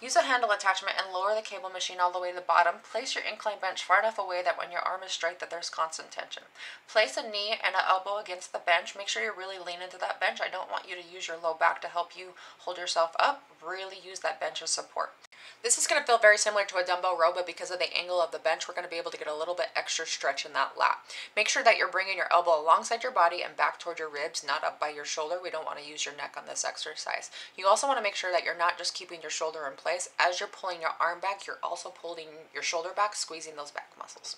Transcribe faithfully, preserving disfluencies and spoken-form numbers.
Use a handle attachment and lower the cable machine all the way to the bottom. Place your incline bench far enough away that when your arm is straight that there's constant tension. Place a knee and an elbow against the bench. Make sure you're really leaning into that bench. I don't want you to use your low back to help you hold yourself up. Really use that bench as support. This is going to feel very similar to a dumbbell row, but because of the angle of the bench, we're going to be able to get a little bit extra stretch in that lat. Make sure that you're bringing your elbow alongside your body and back toward your ribs, not up by your shoulder. We don't want to use your neck on this exercise. You also want to make sure that you're not just keeping your shoulder in place. As you're pulling your arm back, you're also pulling your shoulder back, squeezing those back muscles.